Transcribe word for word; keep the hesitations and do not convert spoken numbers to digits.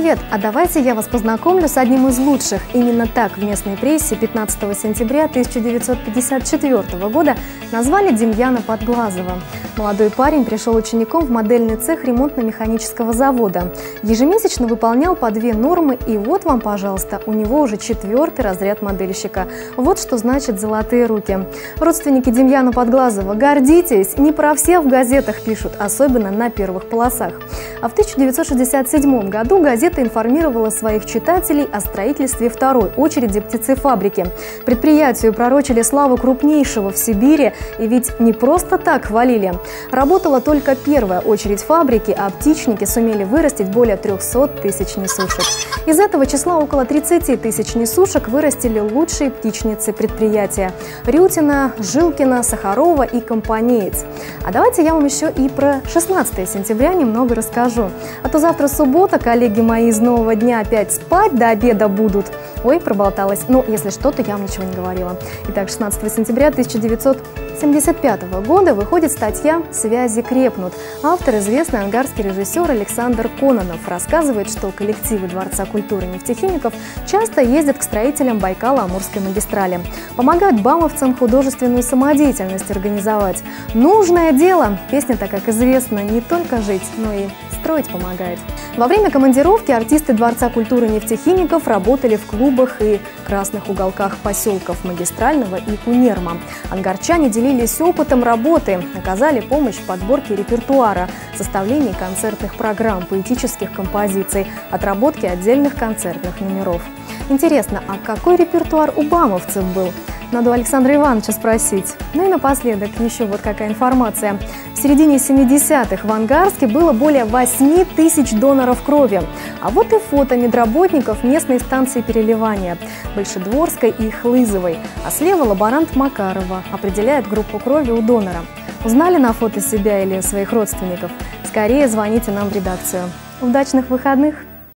Привет! А давайте я вас познакомлю с одним из лучших. Именно так в местной прессе пятнадцатого сентября тысяча девятьсот пятьдесят четвёртого года назвали Демьяна Подглазова. Молодой парень пришел учеником в модельный цех ремонтно-механического завода. Ежемесячно выполнял по две нормы, и вот вам, пожалуйста, у него уже четвертый разряд модельщика. Вот что значит золотые руки. Родственники Демьяна Подглазова, гордитесь! Не про всех в газетах пишут, особенно на первых полосах. А в тысяча девятьсот шестьдесят седьмом году газета информировала своих читателей о строительстве второй очереди птицефабрики. Предприятию пророчили славу крупнейшего в Сибири, и ведь не просто так хвалили. Работала только первая очередь фабрики, а птичники сумели вырастить более трёхсот тысяч несушек. Из этого числа около тридцати тысяч несушек вырастили лучшие птичницы предприятия – Рютина, Жилкина, Сахарова и Компанец. А давайте я вам еще и про шестнадцатое сентября немного расскажу. А то завтра суббота, коллеги мои из нового дня опять спать до обеда будут. Ой, проболталась. Ну, если что, то я вам ничего не говорила. Итак, шестнадцатого сентября тысяча девятьсот семидесятого года выходит статья «Связи крепнут». Автор, известный ангарский режиссер Александр Кононов, рассказывает, что коллективы Дворца культуры нефтехимиков часто ездят к строителям Байкало-Амурской магистрали. Помогают бамовцам художественную самодеятельность организовать. Нужное дело! Песня, так как известно, не только жить, но и строить помогает. Во время командировки артисты Дворца культуры нефтехимиков работали в клубах и красных уголках поселков Магистрального и Кунерма. Ангарчане делились опытом работы, оказали помощь в подборке репертуара, составлении концертных программ, поэтических композиций, отработке отдельных концертных номеров. Интересно, а какой репертуар у бамовцев был? Надо у Александра Ивановича спросить. Ну и напоследок еще вот какая информация. В середине семидесятых в Ангарске было более восьми тысяч доноров крови. А вот и фото медработников местной станции переливания Большедворской и Хлызовой. А слева лаборант Макарова определяет группу крови у донора. Узнали на фото себя или своих родственников? Скорее звоните нам в редакцию. Удачных выходных!